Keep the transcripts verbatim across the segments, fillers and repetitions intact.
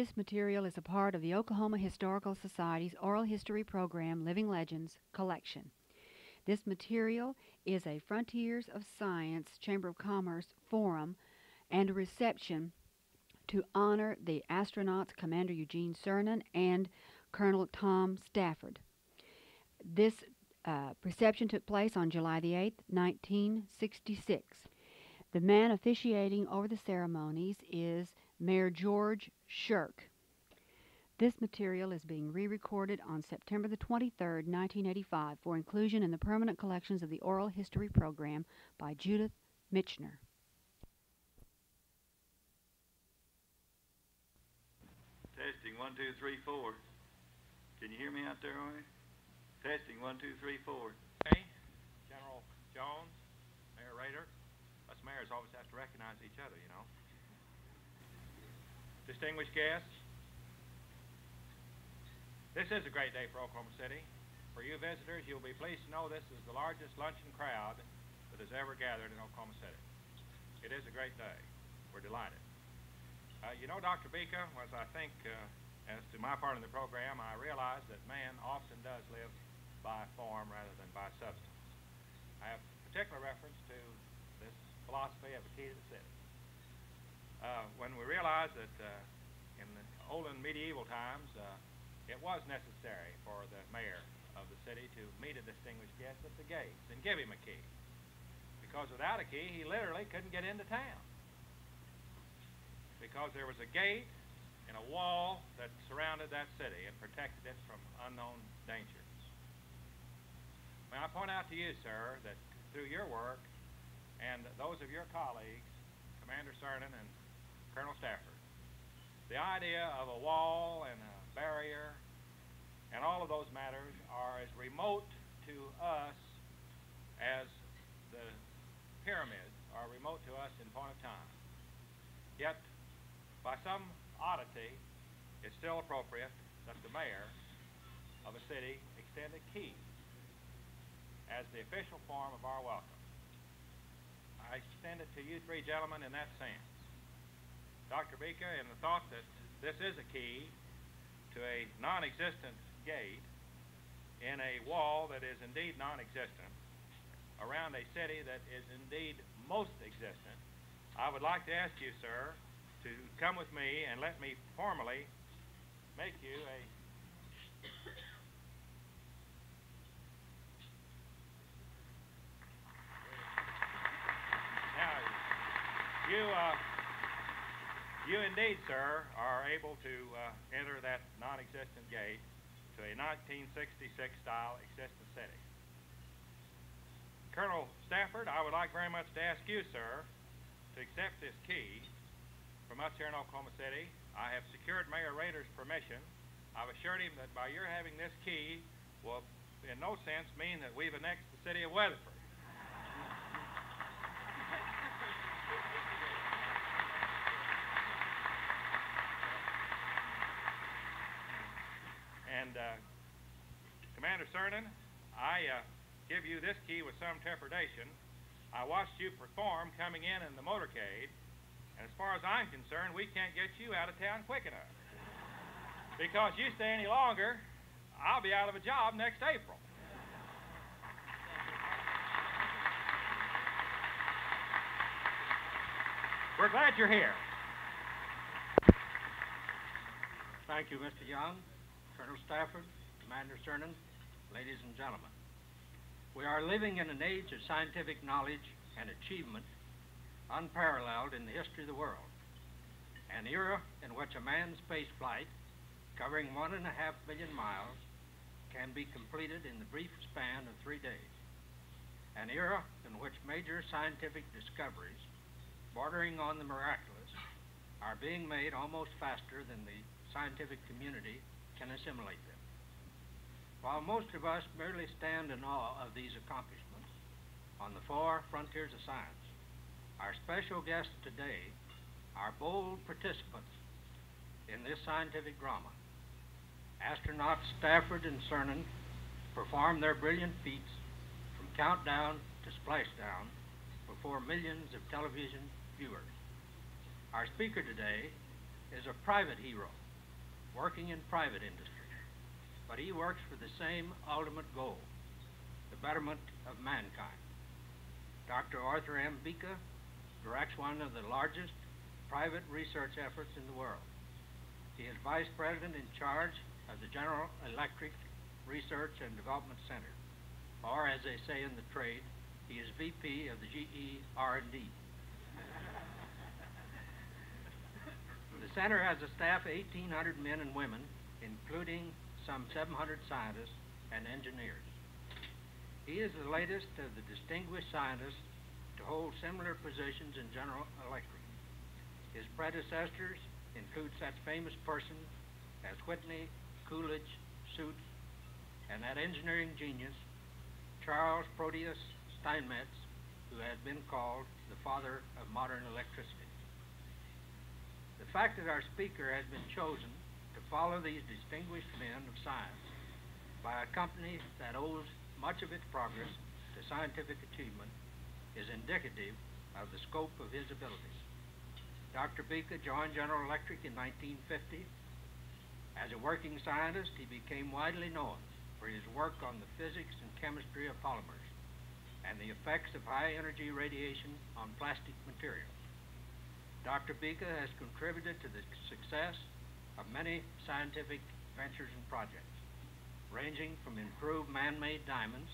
This material is a part of the Oklahoma Historical Society's Oral History Program Living Legends collection. This material is a Frontiers of Science Chamber of Commerce forum and a reception to honor the astronauts Commander Eugene Cernan and Colonel Tom Stafford. This uh, reception took place on July the eighth, nineteen sixty-six. The man officiating over the ceremonies is Mayor George Shirk. This material is being re-recorded on September the twenty-third, nineteen eighty-five for inclusion in the permanent collections of the Oral History Program by Judith Michener. Testing, one, two, three, four. Can you hear me out there, Arnie? Testing, one, two, three, four. Hey, General Jones, Mayor Rader. Us mayors always have to recognize each other, you know. Distinguished guests, this is a great day for Oklahoma City. For you visitors, you'll be pleased to know this is the largest luncheon crowd that has ever gathered in Oklahoma City. It is a great day. We're delighted. Uh, you know, Doctor Baker was, I think, uh, as to my part in the program, I realized that man often does live by form rather than by substance. I have particular reference to this philosophy of the key to the city. Uh, when we realized that uh, in the old and medieval times, uh, it was necessary for the mayor of the city to meet a distinguished guest at the gates and give him a key. Because without a key, he literally couldn't get into town. Because there was a gate and a wall that surrounded that city and protected it from unknown dangers. May I point out to you, sir, that through your work, and those of your colleagues, Commander Cernan and Colonel Stafford, the idea of a wall and a barrier and all of those matters are as remote to us as the pyramids are remote to us in point of time. Yet, by some oddity, it's still appropriate that the mayor of a city extend a key as the official form of our welcome. I extend it to you three gentlemen in that sense. Doctor Pika, in the thought that this is a key to a non-existent gate in a wall that is indeed non-existent, around a city that is indeed most existent, I would like to ask you, sir, to come with me and let me formally make you a... You, uh, you indeed, sir, are able to uh, enter that non-existent gate to a nineteen sixty-six style existent city. Colonel Stafford, I would like very much to ask you, sir, to accept this key from us here in Oklahoma City. I have secured Mayor Rader's permission. I've assured him that by your having this key will in no sense mean that we've annexed the city of Weatherford. And uh, Commander Cernan, I uh, give you this key with some trepidation. I watched you perform coming in in the motorcade, and as far as I'm concerned, we can't get you out of town quick enough. Because you stay any longer, I'll be out of a job next April. We're glad you're here. Thank you, Mister Young, Colonel Stafford, Commander Cernan, ladies and gentlemen. We are living in an age of scientific knowledge and achievement unparalleled in the history of the world, an era in which a manned space flight covering one and a half billion miles can be completed in the brief span of three days, an era in which major scientific discoveries bordering on the miraculous are being made almost faster than the scientific community can assimilate them. While most of us merely stand in awe of these accomplishments on the four frontiers of science, our special guests today are bold participants in this scientific drama. Astronauts Stafford and Cernan performed their brilliant feats from countdown to splashdown before millions of television viewers. Our speaker today is a private hero working in private industry, but he works for the same ultimate goal, the betterment of mankind. Doctor Arthur M. Bueche directs one of the largest private research efforts in the world. He is vice president in charge of the General Electric Research and Development Center, or as they say in the trade, he is V P of the G E R and D. The center has a staff of eighteen hundred men and women, including some seven hundred scientists and engineers. He is the latest of the distinguished scientists to hold similar positions in General Electric. His predecessors include such famous persons as Whitney, Coolidge, Suits, and that engineering genius, Charles Proteus Steinmetz, who has been called the father of modern electricity. The fact that our speaker has been chosen to follow these distinguished men of science by a company that owes much of its progress to scientific achievement is indicative of the scope of his abilities. Doctor Pika joined General Electric in nineteen fifty. As a working scientist, he became widely known for his work on the physics and chemistry of polymers and the effects of high-energy radiation on plastic materials. Doctor Pika has contributed to the success of many scientific ventures and projects, ranging from improved man-made diamonds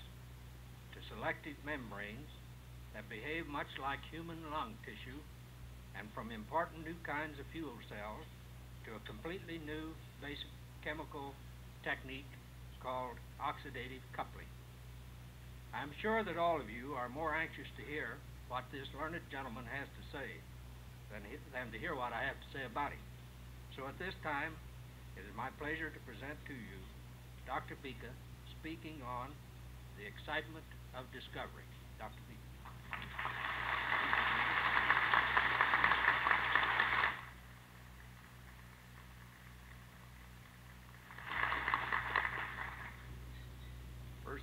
to selective membranes that behave much like human lung tissue, and from important new kinds of fuel cells to a completely new basic chemical technique called oxidative coupling. I'm sure that all of you are more anxious to hear what this learned gentleman has to say than, than to hear what I have to say about him. So at this time, it is my pleasure to present to you Doctor Pika speaking on the excitement of discovery. Doctor Pika.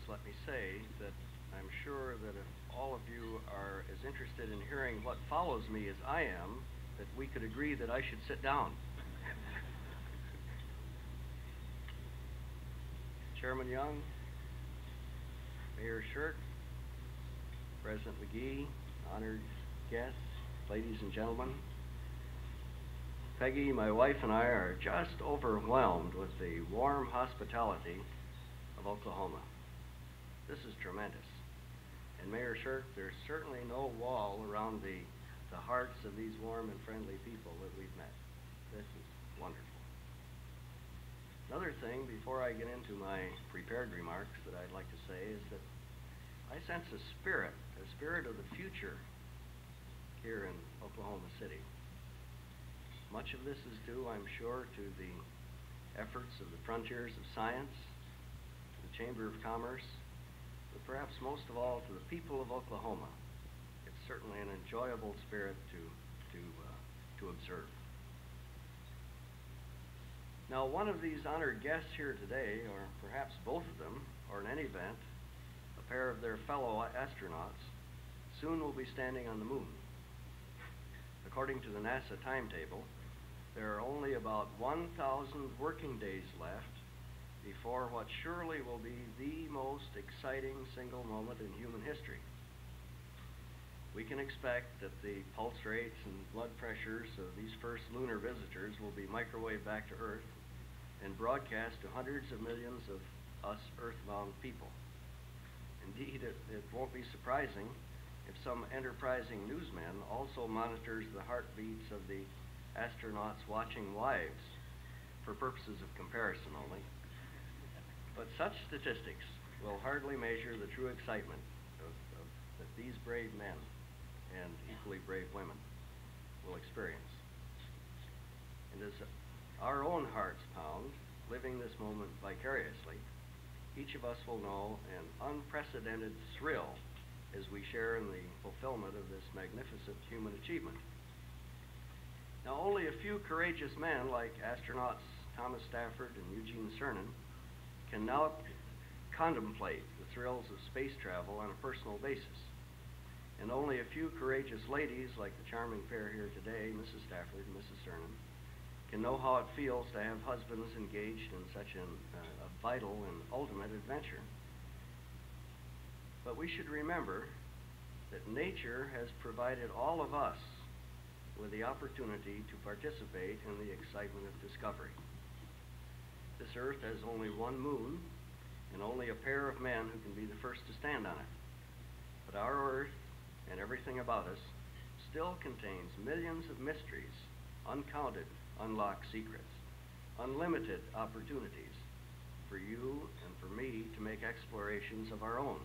Let me say that I'm sure that if all of you are as interested in hearing what follows me as I am, that we could agree that I should sit down. Chairman Young, Mayor Shirk, President McGee, honored guests, ladies and gentlemen, Peggy, my wife, and I are just overwhelmed with the warm hospitality of Oklahoma. This is tremendous. And Mayor Shirk, there's certainly no wall around the, the hearts of these warm and friendly people that we've met. This is wonderful. Another thing, before I get into my prepared remarks, that I'd like to say is that I sense a spirit, a spirit of the future here in Oklahoma City. Much of this is due, I'm sure, to the efforts of the Frontiers of Science, the Chamber of Commerce, but perhaps most of all to the people of Oklahoma. It's certainly an enjoyable spirit to, to, uh, to observe. Now, one of these honored guests here today, or perhaps both of them, or in any event, a pair of their fellow astronauts, soon will be standing on the moon. According to the NASA timetable, there are only about one thousand working days left before what surely will be the most exciting single moment in human history. We can expect that the pulse rates and blood pressures of these first lunar visitors will be microwaved back to Earth and broadcast to hundreds of millions of us Earthbound people. Indeed, it, it won't be surprising if some enterprising newsman also monitors the heartbeats of the astronauts' watching wives, for purposes of comparison only. But such statistics will hardly measure the true excitement of, of, that these brave men and equally brave women will experience. And as our own hearts pound, living this moment vicariously, each of us will know an unprecedented thrill as we share in the fulfillment of this magnificent human achievement. Now, only a few courageous men like astronauts Thomas Stafford and Eugene Cernan can now contemplate the thrills of space travel on a personal basis. And only a few courageous ladies, like the charming pair here today, Missus Stafford and Missus Cernan, can know how it feels to have husbands engaged in such an, uh, a vital and ultimate adventure. But we should remember that nature has provided all of us with the opportunity to participate in the excitement of discovery. This Earth has only one moon and only a pair of men who can be the first to stand on it. But our Earth and everything about us still contains millions of mysteries, uncounted, unlocked secrets, unlimited opportunities for you and for me to make explorations of our own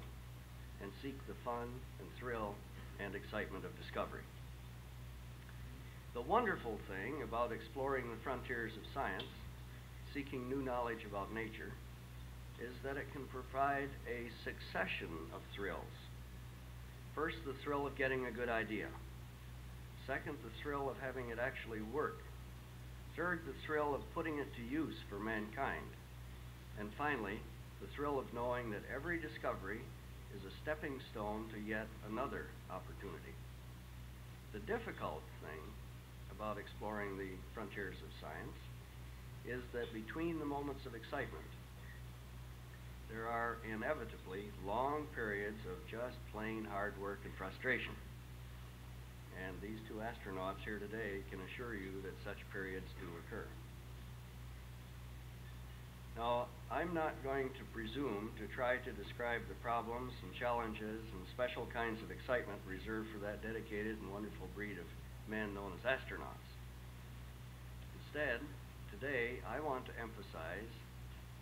and seek the fun and thrill and excitement of discovery. The wonderful thing about exploring the frontiers of science, seeking new knowledge about nature, is that it can provide a succession of thrills. First, the thrill of getting a good idea. Second, the thrill of having it actually work. Third, the thrill of putting it to use for mankind. And finally, the thrill of knowing that every discovery is a stepping stone to yet another opportunity. The difficult thing about exploring the frontiers of science is that between the moments of excitement, there are inevitably long periods of just plain hard work and frustration. And these two astronauts here today can assure you that such periods do occur. Now, I'm not going to presume to try to describe the problems and challenges and special kinds of excitement reserved for that dedicated and wonderful breed of men known as astronauts. Instead, today, I want to emphasize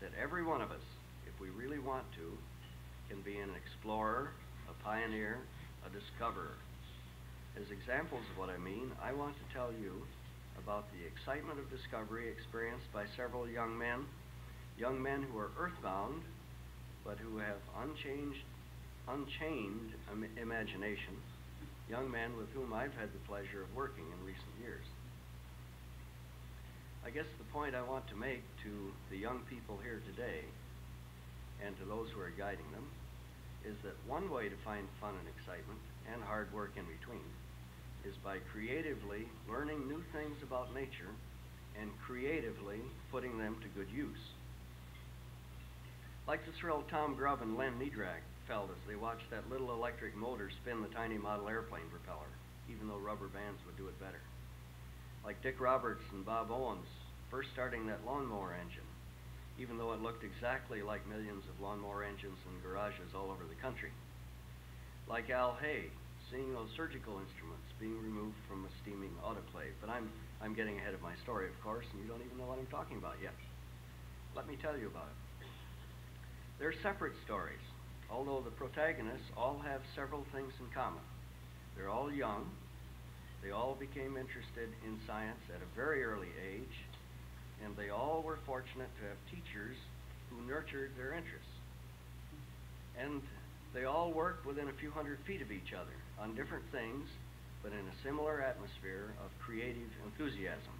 that every one of us, if we really want to, can be an explorer, a pioneer, a discoverer. As examples of what I mean, I want to tell you about the excitement of discovery experienced by several young men, young men who are earthbound, but who have unchanged, unchained um, imagination, young men with whom I've had the pleasure of working in recent years. I guess the point I want to make to the young people here today, and to those who are guiding them, is that one way to find fun and excitement, and hard work in between, is by creatively learning new things about nature and creatively putting them to good use. Like the thrill Tom Grubb and Len Niedrach felt as they watched that little electric motor spin the tiny model airplane propeller, even though rubber bands would do it better. Like Dick Roberts and Bob Owens first starting that lawnmower engine, even though it looked exactly like millions of lawnmower engines in garages all over the country. Like Al Hay, seeing those surgical instruments being removed from a steaming autoclave. But I'm, I'm getting ahead of my story, of course, and you don't even know what I'm talking about yet. Let me tell you about it. They're separate stories, although the protagonists all have several things in common. They're all young. They all became interested in science at a very early age, and they all were fortunate to have teachers who nurtured their interests. And they all worked within a few hundred feet of each other on different things, but in a similar atmosphere of creative enthusiasm.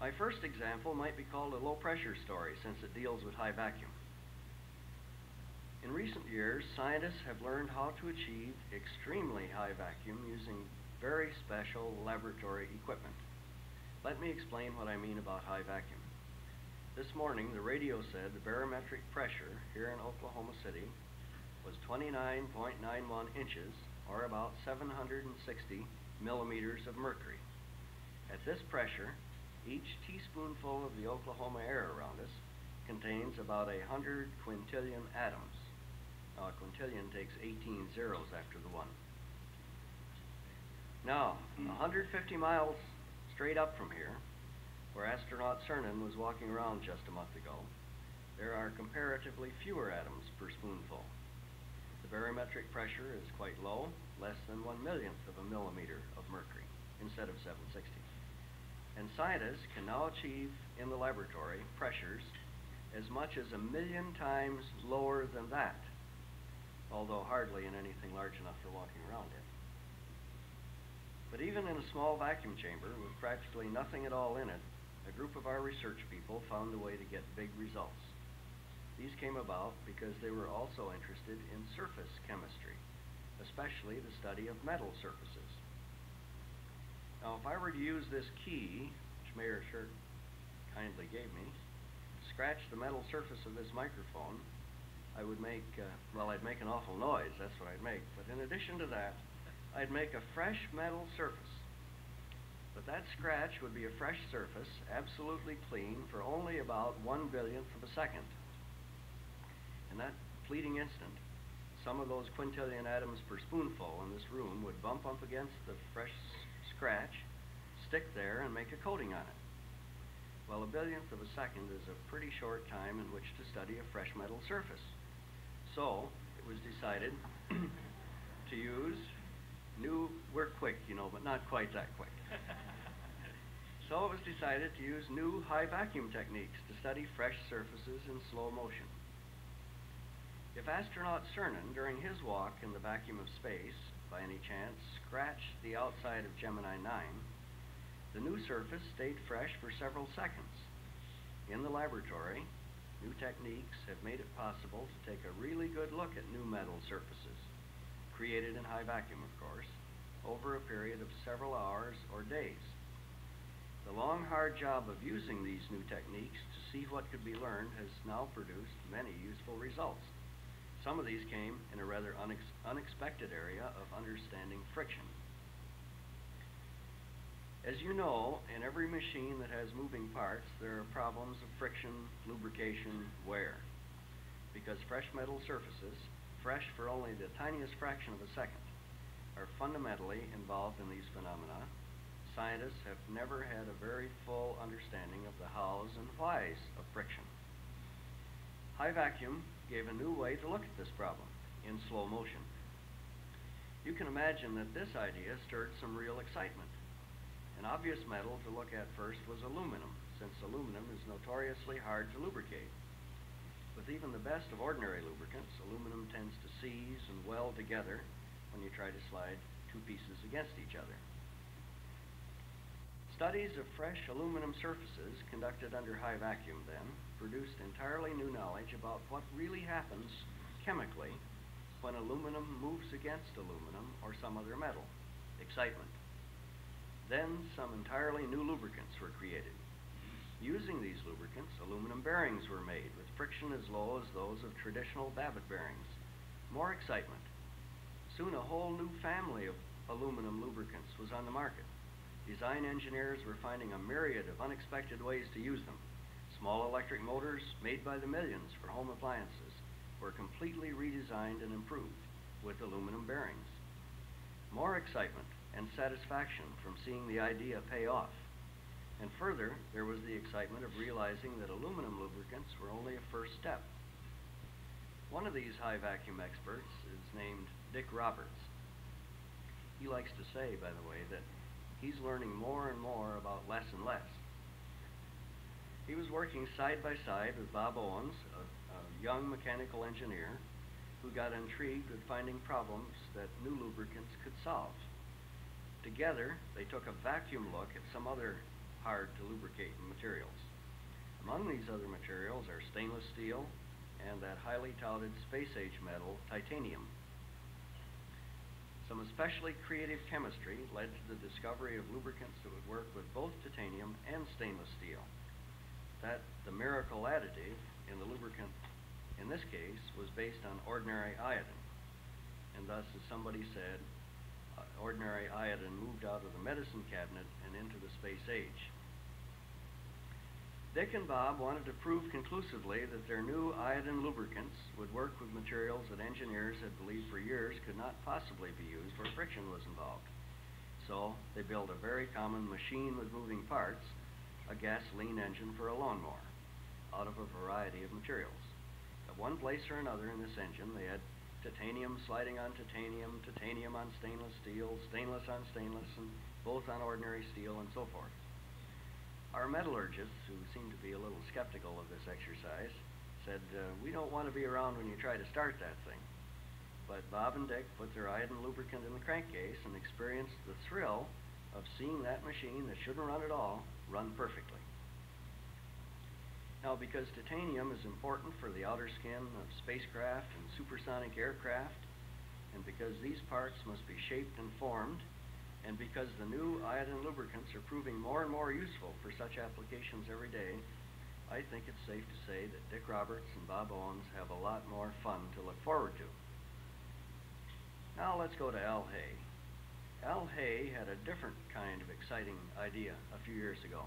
My first example might be called a low-pressure story, since it deals with high vacuum. In recent years, scientists have learned how to achieve extremely high vacuum using very special laboratory equipment. Let me explain what I mean about high vacuum. This morning, the radio said the barometric pressure here in Oklahoma City was twenty-nine point nine one inches, or about seven hundred sixty millimeters of mercury. At this pressure, each teaspoonful of the Oklahoma air around us contains about a hundred quintillion atoms. Now, a quintillion takes eighteen zeros after the one. Now, one hundred fifty miles straight up from here, where astronaut Cernan was walking around just a month ago, there are comparatively fewer atoms per spoonful. The barometric pressure is quite low, less than one millionth of a millimeter of mercury, instead of seven hundred sixty. And scientists can now achieve in the laboratory pressures as much as a million times lower than that, although hardly in anything large enough for walking around in. But even in a small vacuum chamber with practically nothing at all in it, a group of our research people found a way to get big results. These came about because they were also interested in surface chemistry, especially the study of metal surfaces. Now, if I were to use this key which Mayor Shirk kindly gave me, scratched the metal surface of this microphone, I would make, uh, well, I'd make an awful noise, that's what I'd make. But in addition to that, I'd make a fresh metal surface. But that scratch would be a fresh surface, absolutely clean, for only about one billionth of a second. In that fleeting instant, some of those quintillion atoms per spoonful in this room would bump up against the fresh scratch, stick there, and make a coating on it. Well, a billionth of a second is a pretty short time in which to study a fresh metal surface. So it was decided to use new, we're quick, you know, but not quite that quick. So it was decided to use new high vacuum techniques to study fresh surfaces in slow motion. If astronaut Cernan, during his walk in the vacuum of space, by any chance, scratched the outside of Gemini nine, the new surface stayed fresh for several seconds. In the laboratory, new techniques have made it possible to take a really good look at new metal surfaces, created in high vacuum, of course, over a period of several hours or days. The long, hard job of using these new techniques to see what could be learned has now produced many useful results. Some of these came in a rather unex unexpected area of understanding friction. As you know, in every machine that has moving parts, there are problems of friction, lubrication, wear. Because fresh metal surfaces, fresh for only the tiniest fraction of a second, are fundamentally involved in these phenomena, scientists have never had a very full understanding of the hows and whys of friction. High vacuum gave a new way to look at this problem in slow motion. You can imagine that this idea stirred some real excitement. An obvious metal to look at first was aluminum, since aluminum is notoriously hard to lubricate. With even the best of ordinary lubricants, aluminum tends to seize and weld together when you try to slide two pieces against each other. Studies of fresh aluminum surfaces conducted under high vacuum then produced entirely new knowledge about what really happens chemically when aluminum moves against aluminum or some other metal. Excitement. Then some entirely new lubricants were created. Using these lubricants, aluminum bearings were made with friction as low as those of traditional davit bearings. More excitement. Soon a whole new family of aluminum lubricants was on the market. Design engineers were finding a myriad of unexpected ways to use them. Small electric motors, made by the millions for home appliances, were completely redesigned and improved with aluminum bearings. More excitement and satisfaction from seeing the idea pay off. And further, there was the excitement of realizing that aluminum lubricants were only a first step. One of these high vacuum experts is named Dick Roberts. He likes to say, by the way, that he's learning more and more about less and less. He was working side by side with Bob Owens, a, a young mechanical engineer who got intrigued with finding problems that new lubricants could solve. Together, they took a vacuum look at some other hard to lubricate materials. Among these other materials are stainless steel and that highly touted space-age metal, titanium. Some especially creative chemistry led to the discovery of lubricants that would work with both titanium and stainless steel. That the miracle additive in the lubricant, in this case, was based on ordinary iodine. And thus, as somebody said, Uh, ordinary iodine moved out of the medicine cabinet and into the space age. Dick and Bob wanted to prove conclusively that their new iodine lubricants would work with materials that engineers had believed for years could not possibly be used where friction was involved. So they built a very common machine with moving parts, a gasoline engine for a lawnmower, out of a variety of materials. At one place or another in this engine, they had titanium sliding on titanium, titanium on stainless steel, stainless on stainless, and both on ordinary steel, and so forth. Our metallurgists, who seemed to be a little skeptical of this exercise, said, uh, we don't want to be around when you try to start that thing. But Bob and Dick put their iodine lubricant in the crankcase and experienced the thrill of seeing that machine that shouldn't run at all run perfectly. Now, because titanium is important for the outer skin of spacecraft and supersonic aircraft, and because these parts must be shaped and formed, and because the new iodine lubricants are proving more and more useful for such applications every day, I think it's safe to say that Dick Roberts and Bob Owens have a lot more fun to look forward to. Now let's go to Al Hay. Al Hay had a different kind of exciting idea a few years ago.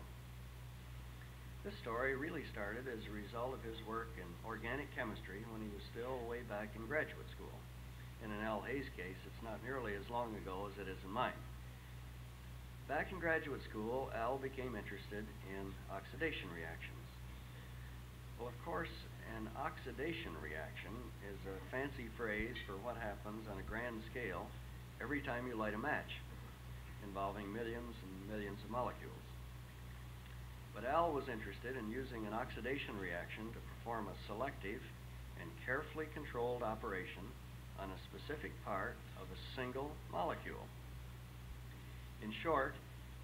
This story really started as a result of his work in organic chemistry when he was still way back in graduate school. And in Al Hay's case, it's not nearly as long ago as it is in mine. Back in graduate school, Al became interested in oxidation reactions. Well, of course, an oxidation reaction is a fancy phrase for what happens on a grand scale every time you light a match, involving millions and millions of molecules. But Al was interested in using an oxidation reaction to perform a selective and carefully controlled operation on a specific part of a single molecule. In short,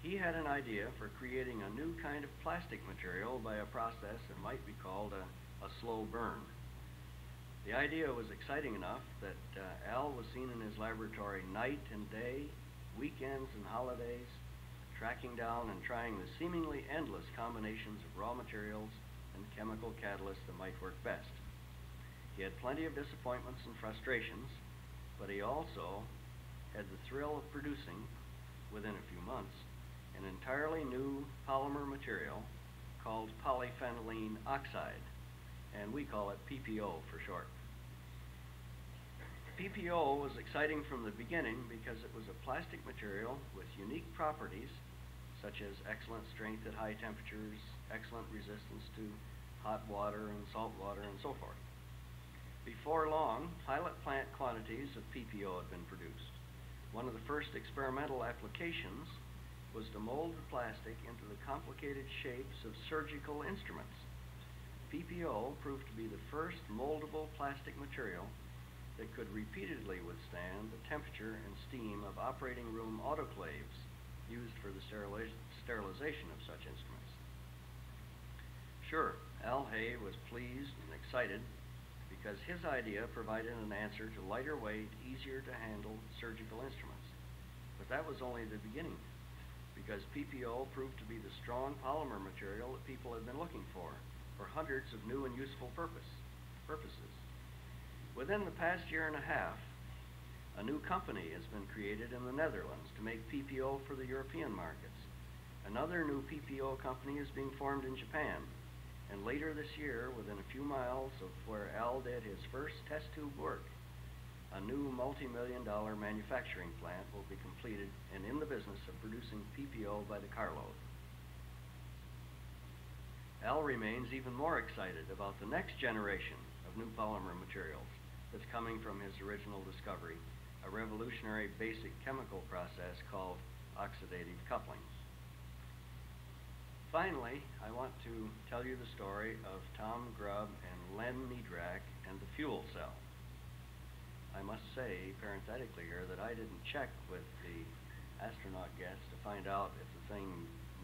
he had an idea for creating a new kind of plastic material by a process that might be called a, a slow burn. The idea was exciting enough that uh, Al was seen in his laboratory night and day, weekends and holidays, tracking down and trying the seemingly endless combinations of raw materials and chemical catalysts that might work best. He had plenty of disappointments and frustrations, but he also had the thrill of producing, within a few months, an entirely new polymer material called polyphenylene oxide, and we call it P P O for short. P P O was exciting from the beginning because it was a plastic material with unique properties, such as excellent strength at high temperatures, excellent resistance to hot water and salt water, and so forth. Before long, pilot plant quantities of P P O had been produced. One of the first experimental applications was to mold the plastic into the complicated shapes of surgical instruments. P P O proved to be the first moldable plastic material that could repeatedly withstand the temperature and steam of operating room autoclaves used for the steriliz- sterilization of such instruments. Sure, Al Hay was pleased and excited because his idea provided an answer to lighter weight, easier to handle surgical instruments. But that was only the beginning, because P P O proved to be the strong polymer material that people had been looking for, for hundreds of new and useful purpose, purposes. Within the past year and a half, a new company has been created in the Netherlands to make P P O for the European markets. Another new P P O company is being formed in Japan. And later this year, within a few miles of where Al did his first test tube work, a new multi-million dollar manufacturing plant will be completed and in the business of producing P P O by the carload. Al remains even more excited about the next generation of new polymer materials that's coming from his original discovery, a revolutionary basic chemical process called oxidative coupling. Finally, I want to tell you the story of Tom Grubb and Len Niedrach and the fuel cell. I must say, parenthetically here, that I didn't check with the astronaut guests to find out if the thing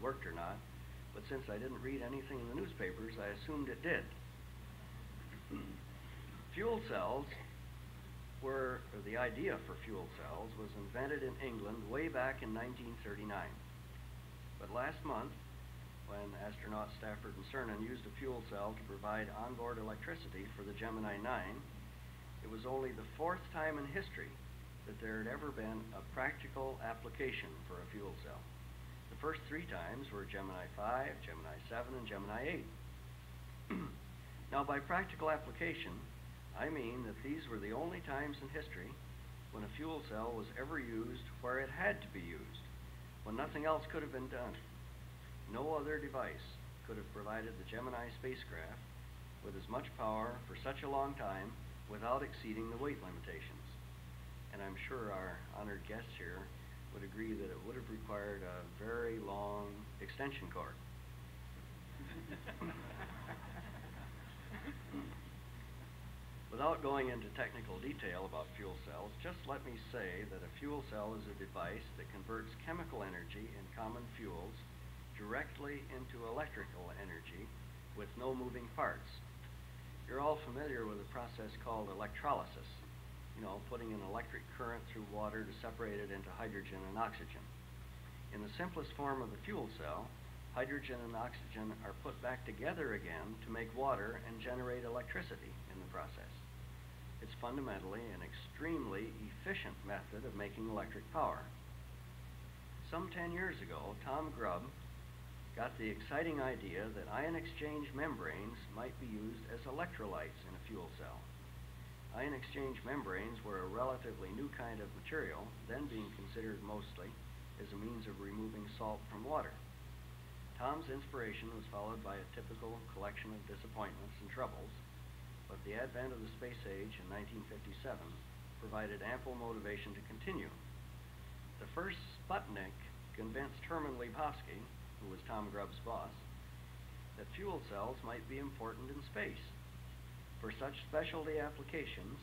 worked or not, but since I didn't read anything in the newspapers, I assumed it did. Fuel cells were, or the idea for fuel cells was invented in England way back in nineteen thirty-nine. But last month, when astronauts Stafford and Cernan used a fuel cell to provide onboard electricity for the Gemini nine, it was only the fourth time in history that there had ever been a practical application for a fuel cell. The first three times were Gemini five, Gemini seven, and Gemini eight. Now, by practical application, I mean that these were the only times in history when a fuel cell was ever used where it had to be used, when nothing else could have been done. No other device could have provided the Gemini spacecraft with as much power for such a long time without exceeding the weight limitations. And I'm sure our honored guests here would agree that it would have required a very long extension cord. Without going into technical detail about fuel cells, just let me say that a fuel cell is a device that converts chemical energy in common fuels directly into electrical energy with no moving parts. You're all familiar with a process called electrolysis, you know, putting an electric current through water to separate it into hydrogen and oxygen. In the simplest form of the fuel cell, hydrogen and oxygen are put back together again to make water and generate electricity in the process. It's fundamentally an extremely efficient method of making electric power. Some ten years ago, Tom Grubb got the exciting idea that ion exchange membranes might be used as electrolytes in a fuel cell. Ion exchange membranes were a relatively new kind of material, then being considered mostly as a means of removing salt from water. Tom's inspiration was followed by a typical collection of disappointments and troubles, but the advent of the space age in nineteen fifty-seven provided ample motivation to continue. The first Sputnik convinced Herman Liebowski, who was Tom Grubb's boss, that fuel cells might be important in space. For such specialty applications,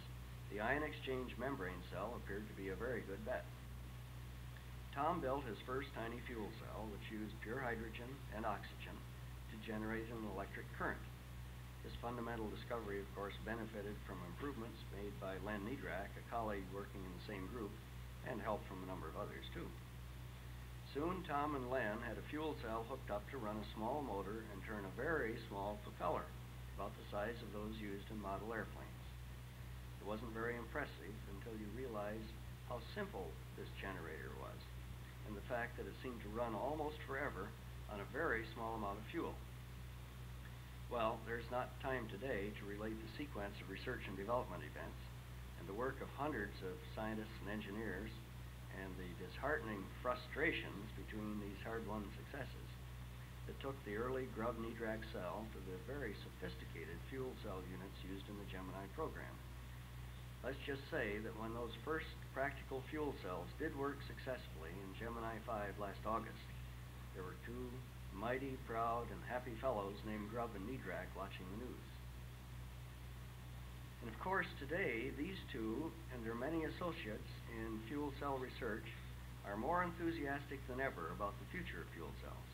the ion exchange membrane cell appeared to be a very good bet. Tom built his first tiny fuel cell, which used pure hydrogen and oxygen to generate an electric current. This fundamental discovery, of course, benefited from improvements made by Len Niedrach, a colleague working in the same group, and help from a number of others, too. Soon, Tom and Len had a fuel cell hooked up to run a small motor and turn a very small propeller, about the size of those used in model airplanes. It wasn't very impressive until you realized how simple this generator was, and the fact that it seemed to run almost forever on a very small amount of fuel. Well, there's not time today to relate the sequence of research and development events and the work of hundreds of scientists and engineers and the disheartening frustrations between these hard-won successes that took the early Grubb-Niedrach cell to the very sophisticated fuel cell units used in the Gemini program. Let's just say that when those first practical fuel cells did work successfully in Gemini five last August, there were two mighty, proud, and happy fellows named Grubb and Niedrach watching the news. And of course, today, these two and their many associates in fuel cell research are more enthusiastic than ever about the future of fuel cells.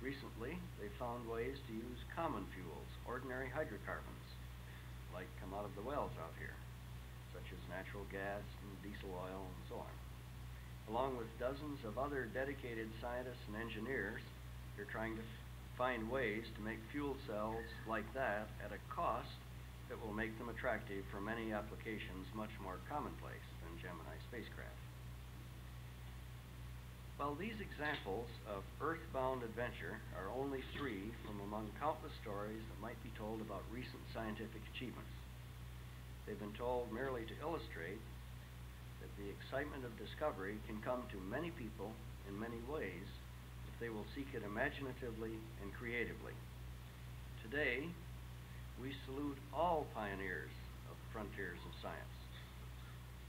Recently, they found ways to use common fuels, ordinary hydrocarbons, like come out of the wells out here, such as natural gas and diesel oil and so on. Along with dozens of other dedicated scientists and engineers, they're trying to find ways to make fuel cells like that at a cost that will make them attractive for many applications much more commonplace than Gemini spacecraft. While these examples of earthbound adventure are only three from among countless stories that might be told about recent scientific achievements, they've been told merely to illustrate that the excitement of discovery can come to many people in many ways if they will seek it imaginatively and creatively. Today, we salute all pioneers of frontiers of science.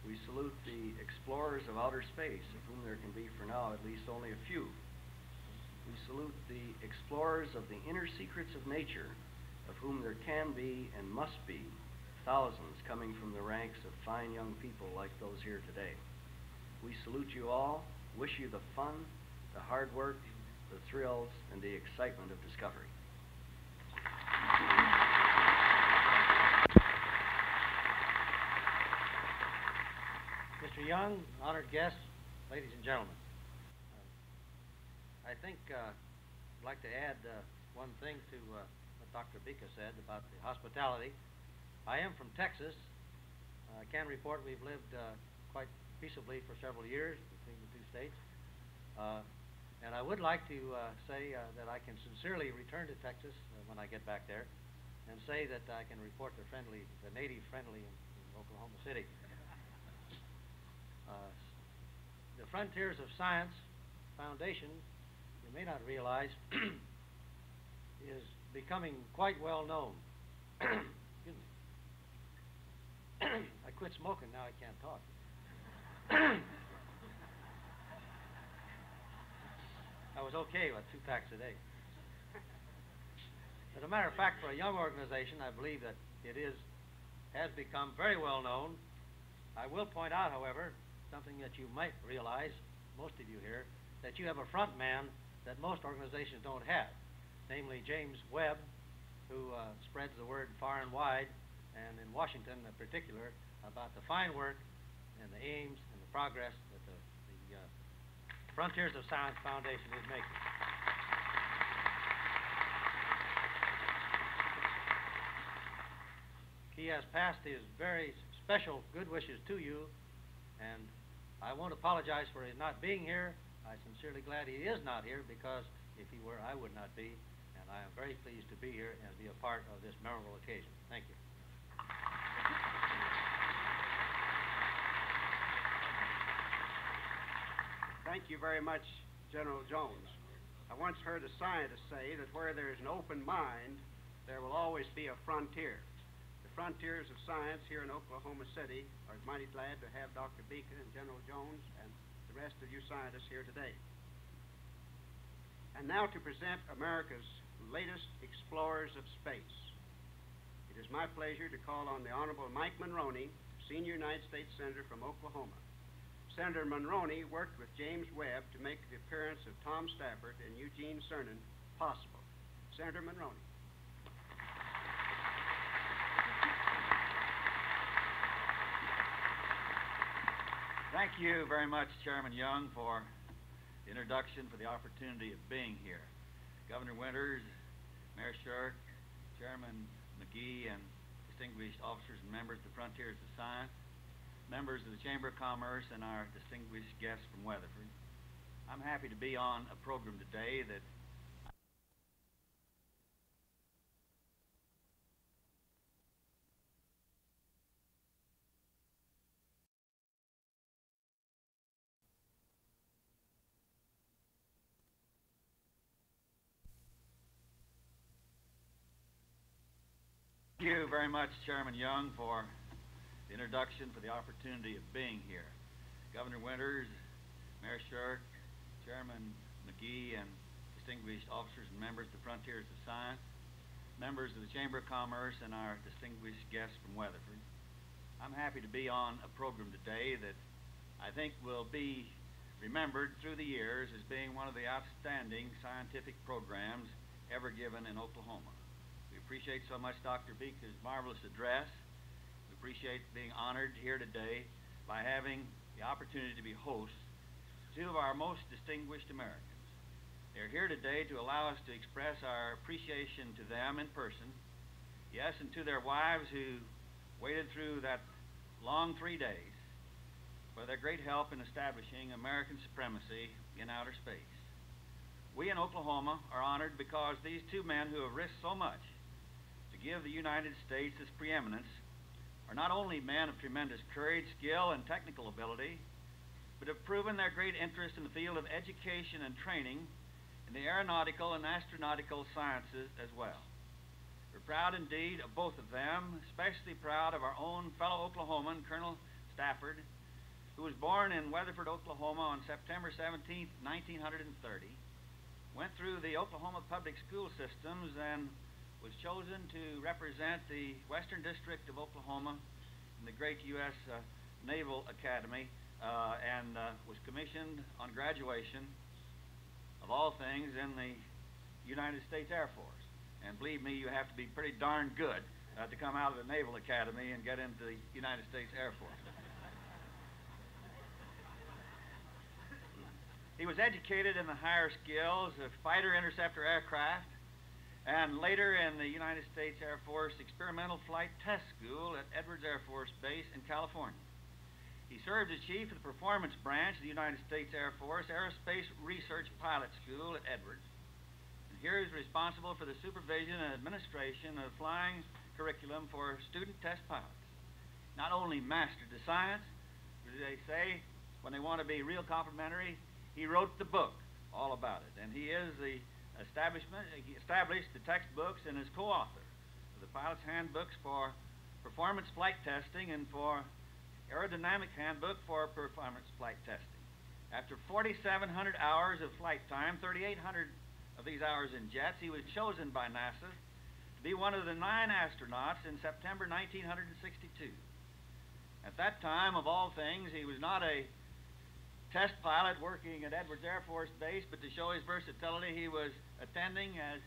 We salute the explorers of outer space, of whom there can be for now at least only a few. We salute the explorers of the inner secrets of nature, of whom there can be and must be thousands coming from the ranks of fine young people like those here today. We salute you all, wish you the fun, the hard work, the thrills, and the excitement of discovery. Mister Young, honored guests, ladies and gentlemen. Uh, I think uh, I'd like to add uh, one thing to uh, what Doctor Pika said about the hospitality. I am from Texas. I uh, can report we've lived uh, quite peaceably for several years between the two states. Uh, and I would like to uh, say uh, that I can sincerely return to Texas uh, when I get back there and say that I can report the friendly, the native friendly in, in Oklahoma City. Uh, the Frontiers of Science Foundation, you may not realize, is becoming quite well known. I quit smoking, now I can't talk. I was okay with two packs a day. As a matter of fact, for a young organization, I believe that it is, has become very well known. I will point out, however, something that you might realize, most of you here, that you have a front man that most organizations don't have, namely James Webb, who uh, spreads the word far and wide, and in Washington in particular, about the fine work and the aims and the progress that the, the uh, Frontiers of Science Foundation is making. He has passed his very special good wishes to you, and I won't apologize for his not being here. I'm sincerely glad he is not here, because if he were, I would not be, and I am very pleased to be here and be a part of this memorable occasion. Thank you. Thank you very much, General Jones. I once heard a scientist say that where there is an open mind, there will always be a frontier. The frontiers of science here in Oklahoma City are mighty glad to have Doctor Baker and General Jones and the rest of you scientists here today. And now to present America's latest explorers of space. It is my pleasure to call on the Honorable Mike Monroney, Senior United States Senator from Oklahoma. Senator Monroney worked with James Webb to make the appearance of Tom Stafford and Eugene Cernan possible. Senator Monroney. Thank you very much, Chairman Young, for the introduction, for the opportunity of being here. Governor Winters, Mayor Shirk, Chairman McGee, and distinguished officers and members of the Frontiers of Science, members of the Chamber of Commerce, and our distinguished guests from Weatherford. I'm happy to be on a program today that Thank you very much, Chairman Young, for the introduction, for the opportunity of being here. Governor Winters, Mayor Shirk, Chairman McGee, and distinguished officers and members of the Frontiers of Science, members of the Chamber of Commerce, and our distinguished guests from Weatherford. I'm happy to be on a program today that I think will be remembered through the years as being one of the outstanding scientific programs ever given in Oklahoma. We appreciate so much Doctor Pika's marvelous address. Appreciate being honored here today by having the opportunity to be hosts to two of our most distinguished Americans. They're here today to allow us to express our appreciation to them in person, yes, and to their wives who waited through that long three days for their great help in establishing American supremacy in outer space. We in Oklahoma are honored because these two men who have risked so much to give the United States this preeminence are not only men of tremendous courage, skill, and technical ability, but have proven their great interest in the field of education and training in the aeronautical and astronautical sciences as well. We're proud indeed of both of them, especially proud of our own fellow Oklahoman, Colonel Stafford, who was born in Weatherford, Oklahoma on September seventeenth, nineteen thirty, went through the Oklahoma public school systems, and was chosen to represent the Western District of Oklahoma in the great U S Uh, Naval Academy, uh, and uh, was commissioned on graduation, of all things, in the United States Air Force. And believe me, you have to be pretty darn good uh, to come out of the Naval Academy and get into the United States Air Force. He was educated in the higher skills of fighter interceptor aircraft, and later in the United States Air Force Experimental Flight Test School at Edwards Air Force Base in California. He served as chief of the Performance Branch of the United States Air Force Aerospace Research Pilot School at Edwards. And here he's responsible for the supervision and administration of flying curriculum for student test pilots. Not only mastered the science, but as they say, when they want to be real complimentary, he wrote the book all about it. And he is the Establishment, he established the textbooks and is co-author of the Pilot's Handbooks for Performance Flight Testing and for Aerodynamic Handbook for Performance Flight Testing. After forty-seven hundred hours of flight time, thirty-eight hundred of these hours in jets, he was chosen by NASA to be one of the nine astronauts in September nineteen sixty-two. At that time, of all things, he was not a test pilot working at Edwards Air Force Base, but to show his versatility, he was attending as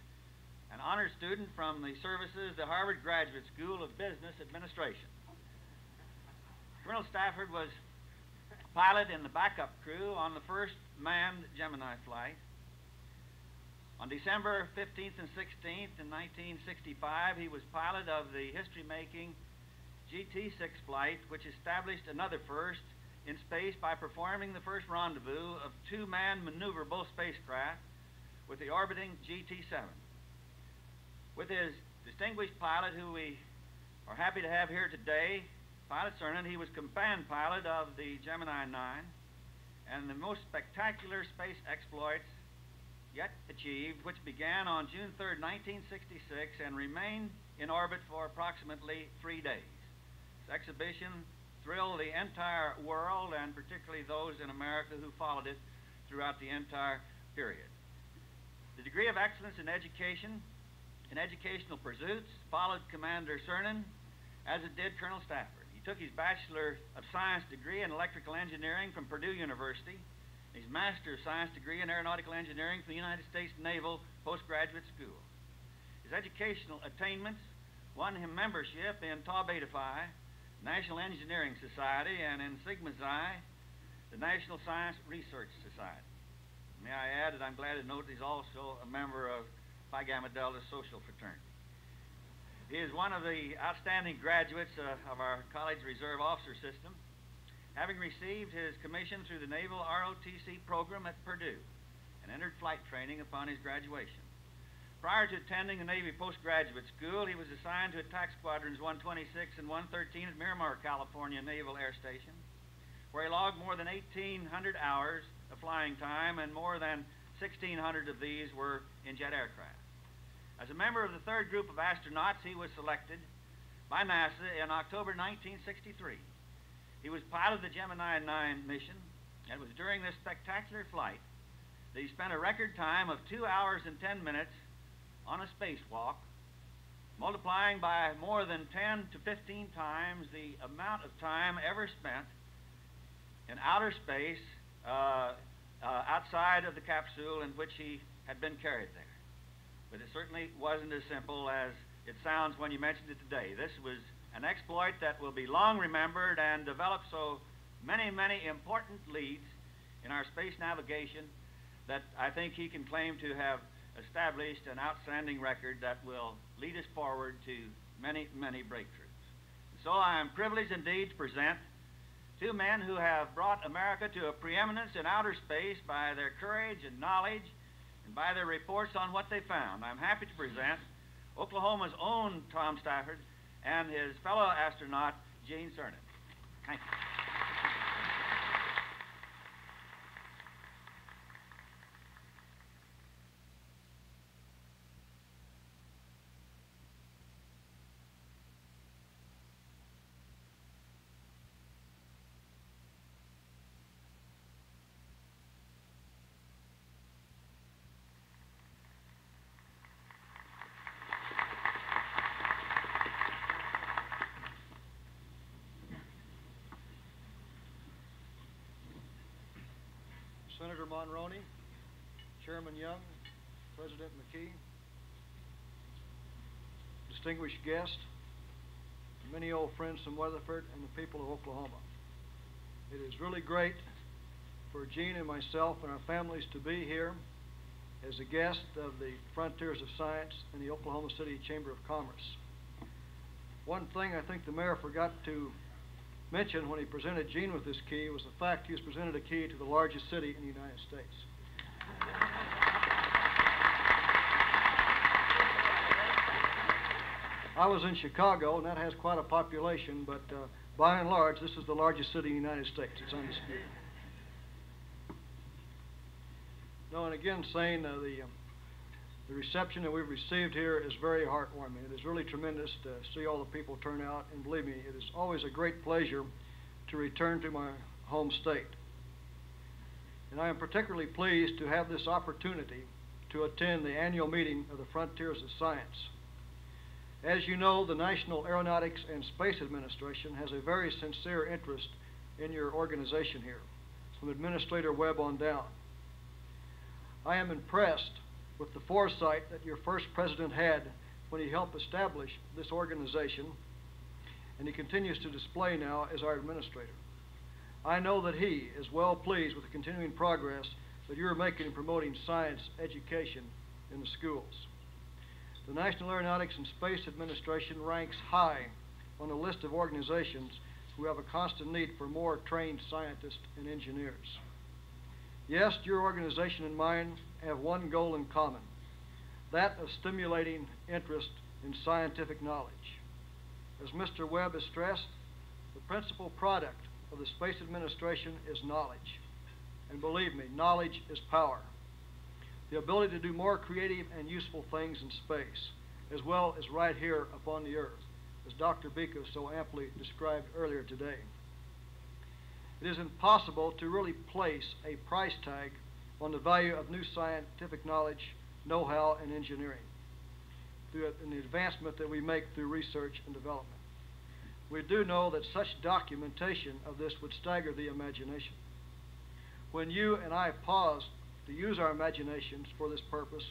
an honor student from the services, the Harvard Graduate School of Business Administration. Colonel Stafford was pilot and the backup crew on the first manned Gemini flight. On December fifteenth and sixteenth in nineteen sixty-five, he was pilot of the history-making G T six flight, which established another first in space by performing the first rendezvous of two-man maneuverable spacecraft with the orbiting G T seven. With his distinguished pilot, who we are happy to have here today, Pilot Cernan, he was command pilot of the Gemini nine, and the most spectacular space exploits yet achieved, which began on June third, nineteen sixty-six, and remained in orbit for approximately three days. This exhibition thrilled the entire world, and particularly those in America who followed it throughout the entire period. The degree of excellence in education and educational pursuits followed Commander Cernan as it did Colonel Stafford. He took his Bachelor of Science degree in Electrical Engineering from Purdue University, his Master of Science degree in Aeronautical Engineering from the United States Naval Postgraduate School. His educational attainments won him membership in Tau Beta Phi, National Engineering Society, and in Sigma Xi, the National Science Research Society. May I add that I'm glad to note he's also a member of Pi Gamma Delta Social Fraternity. He is one of the outstanding graduates uh, of our College Reserve Officer System, having received his commission through the Naval R O T C program at Purdue and entered flight training upon his graduation. Prior to attending the Navy Postgraduate School, he was assigned to Attack Squadrons one twenty-six and one thirteen at Miramar, California Naval Air Station, where he logged more than eighteen hundred hours of flying time, and more than sixteen hundred of these were in jet aircraft. As a member of the third group of astronauts, he was selected by NASA in October nineteen sixty-three. He was pilot of the Gemini nine mission, and it was during this spectacular flight that he spent a record time of two hours and ten minutes on a spacewalk, multiplying by more than ten to fifteen times the amount of time ever spent in outer space uh, uh, outside of the capsule in which he had been carried there. But it certainly wasn't as simple as it sounds when you mentioned it today. This was an exploit that will be long remembered and developed so many, many important leads in our space navigation that I think he can claim to have established an outstanding record that will lead us forward to many, many breakthroughs. So I am privileged indeed to present two men who have brought America to a preeminence in outer space by their courage and knowledge, and by their reports on what they found. I'm happy to present Oklahoma's own Tom Stafford and his fellow astronaut, Gene Cernan. Thank you. Senator Monroney, Chairman Young, President McGee, distinguished guests, many old friends from Weatherford and the people of Oklahoma. It is really great for Gene and myself and our families to be here as a guest of the Frontiers of Science in the Oklahoma City Chamber of Commerce. One thing I think the mayor forgot to mentioned when he presented Gene with this key was the fact he was presented a key to the largest city in the United States. I was in Chicago, and that has quite a population, but uh, by and large, this is the largest city in the United States. It's undisputed. No, and again, saying uh, the, um, the reception that we've received here is very heartwarming. It is really tremendous to see all the people turn out, and believe me, it is always a great pleasure to return to my home state. And I am particularly pleased to have this opportunity to attend the annual meeting of the Frontiers of Science. As you know, the National Aeronautics and Space Administration has a very sincere interest in your organization here, from Administrator Webb on down. I am impressed with the foresight that your first president had when he helped establish this organization, and he continues to display now as our administrator. I know that he is well pleased with the continuing progress that you are making in promoting science education in the schools. The National Aeronautics and Space Administration ranks high on the list of organizations who have a constant need for more trained scientists and engineers. Yes, your organization and mine have one goal in common, that of stimulating interest in scientific knowledge. As Mister Webb has stressed, the principal product of the Space Administration is knowledge. And believe me, knowledge is power. The ability to do more creative and useful things in space, as well as right here upon the Earth, as Doctor Baker so amply described earlier today. It is impossible to really place a price tag on the value of new scientific knowledge, know-how, and engineering through an advancement that we make through research and development. We do know that such documentation of this would stagger the imagination. When you and I pause to use our imaginations for this purpose,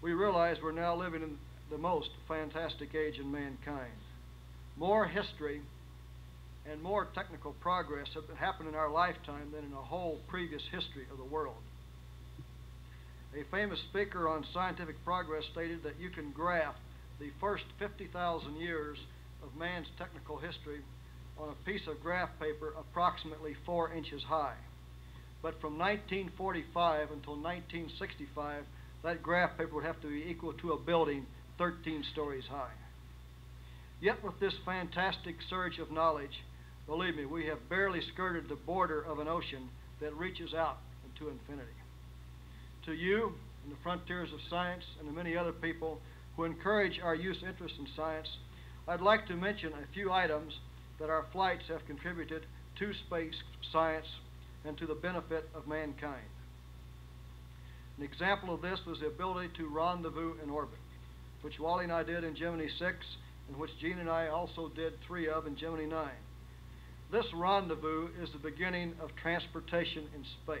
we realize we're now living in the most fantastic age in mankind. More history and more technical progress have happened in our lifetime than in the whole previous history of the world. A famous speaker on scientific progress stated that you can graph the first fifty thousand years of man's technical history on a piece of graph paper approximately four inches high. But from nineteen forty-five until nineteen sixty-five, that graph paper would have to be equal to a building thirteen stories high. Yet with this fantastic surge of knowledge, believe me, we have barely skirted the border of an ocean that reaches out into infinity. To you and the frontiers of science and the many other people who encourage our youth's interest in science, I'd like to mention a few items that our flights have contributed to space science and to the benefit of mankind. An example of this was the ability to rendezvous in orbit, which Wally and I did in Gemini six, and which Gene and I also did three of in Gemini nine. This rendezvous is the beginning of transportation in space.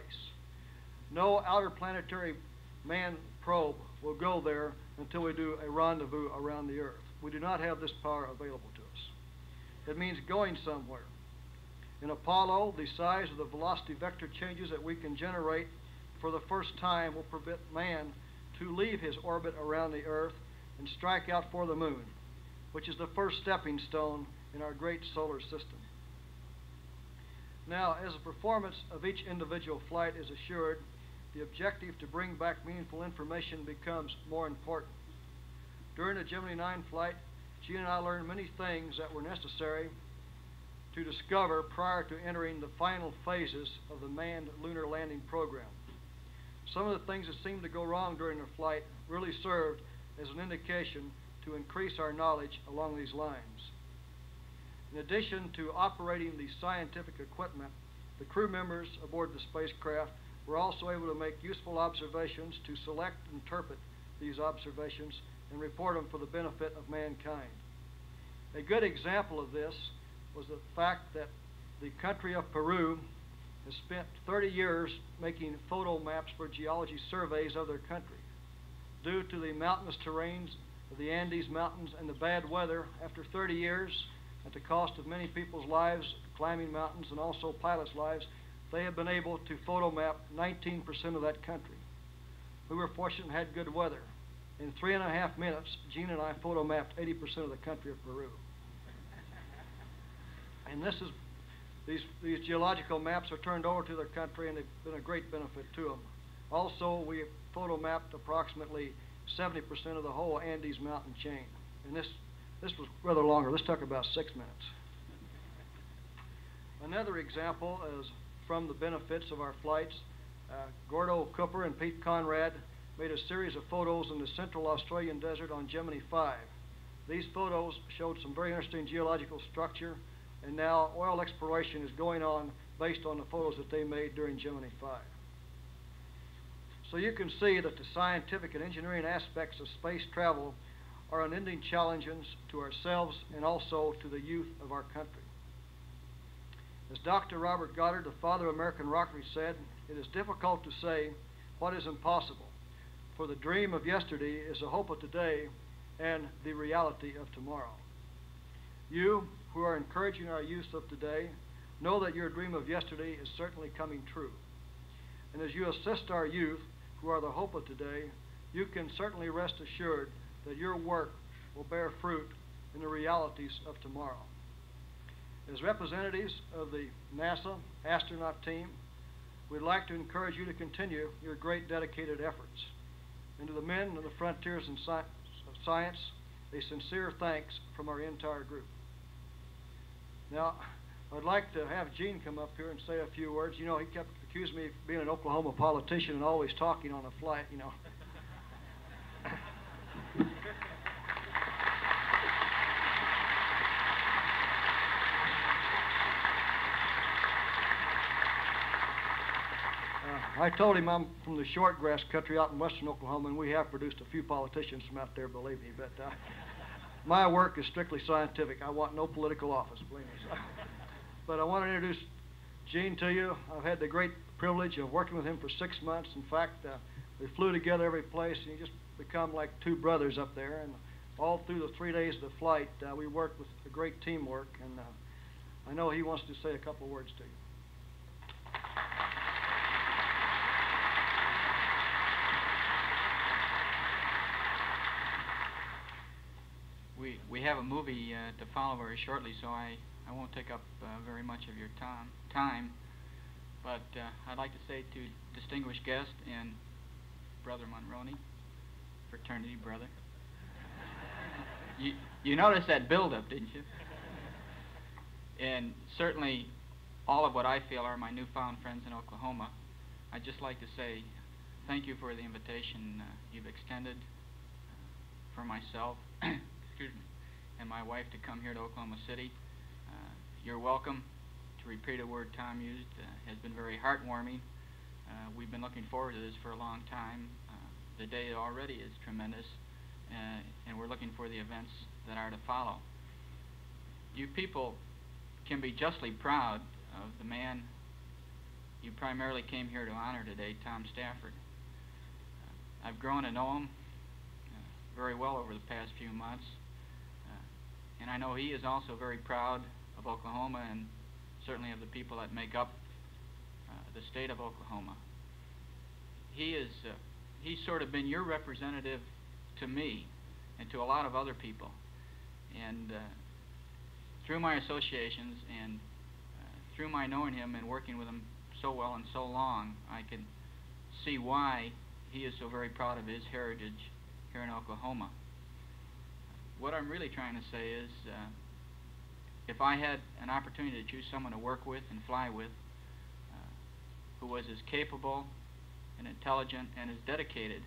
No outer planetary manned probe will go there until we do a rendezvous around the Earth. We do not have this power available to us. It means going somewhere. In Apollo, the size of the velocity vector changes that we can generate for the first time will permit man to leave his orbit around the Earth and strike out for the moon, which is the first stepping stone in our great solar system. Now, as the performance of each individual flight is assured, the objective to bring back meaningful information becomes more important. During the Gemini nine flight, Gene and I learned many things that were necessary to discover prior to entering the final phases of the manned lunar landing program. Some of the things that seemed to go wrong during the flight really served as an indication to increase our knowledge along these lines. In addition to operating the scientific equipment, the crew members aboard the spacecraft were also able to make useful observations to select and interpret these observations and report them for the benefit of mankind. A good example of this was the fact that the country of Peru has spent thirty years making photo maps for geology surveys of their country. Due to the mountainous terrains of the Andes Mountains and the bad weather, after thirty years, at the cost of many people's lives climbing mountains and also pilots' lives, they have been able to photo map nineteen percent of that country. We were fortunate and had good weather. In three and a half minutes, Gene and I photo mapped eighty percent of the country of Peru. And this is, these, these geological maps are turned over to their country, and they've been a great benefit to them. Also, we photo mapped approximately seventy percent of the whole Andes mountain chain. And this, this was rather longer. Let's talk about six minutes. Another example is from the benefits of our flights. Uh, Gordo Cooper and Pete Conrad made a series of photos in the central Australian desert on Gemini five. These photos showed some very interesting geological structure, and now oil exploration is going on based on the photos that they made during Gemini five. So you can see that the scientific and engineering aspects of space travel are unending challenges to ourselves and also to the youth of our country. As Doctor Robert Goddard, the father of American rocketry, said, it is difficult to say what is impossible, for the dream of yesterday is the hope of today and the reality of tomorrow. You, who are encouraging our youth of today, Know that your dream of yesterday is certainly coming true. And as you assist our youth, who are the hope of today, you can certainly rest assured that your work will bear fruit in the realities of tomorrow. As representatives of the NASA astronaut team, we'd like to encourage you to continue your great dedicated efforts. And to the men of the frontiers in sci- of science, a sincere thanks from our entire group. Now, I'd like to have Gene come up here and say a few words. You know, he kept accusing me of being an Oklahoma politician and always talking on a flight, you know. I told him I'm from the shortgrass country out in western Oklahoma, and we have produced a few politicians from out there, believe me, but uh, my work is strictly scientific. I want no political office, believe me. But I want to introduce Gene to you. I've had the great privilege of working with him for six months. In fact, uh, we flew together every place, and he just become like two brothers up there. And all through the three days of the flight, uh, we worked with a great teamwork, and uh, I know he wants to say a couple of words to you. We, we have a movie uh, to follow very shortly, so I, I won't take up uh, very much of your time, time. But uh, I'd like to say to distinguished guest and Brother Monroney, fraternity brother, you, you noticed that build-up, didn't you? And certainly all of what I feel are my newfound friends in Oklahoma. I'd just like to say thank you for the invitation uh, you've extended for myself. Excuse me, and my wife to come here to Oklahoma City. Uh, you're welcome. To repeat a word Tom used, uh, has been very heartwarming. Uh, we've been looking forward to this for a long time. Uh, the day already is tremendous, uh, and we're looking for the events that are to follow. You people can be justly proud of the man you primarily came here to honor today, Tom Stafford. Uh, I've grown to know him very well over the past few months. Uh, and I know he is also very proud of Oklahoma and certainly of the people that make up uh, the state of Oklahoma. He is, uh, he's sort of been your representative to me and to a lot of other people. And uh, through my associations and uh, through my knowing him and working with him so well and so long, I can see why he is so very proud of his heritage here in Oklahoma. What I'm really trying to say is uh, if I had an opportunity to choose someone to work with and fly with uh, who was as capable and intelligent and as dedicated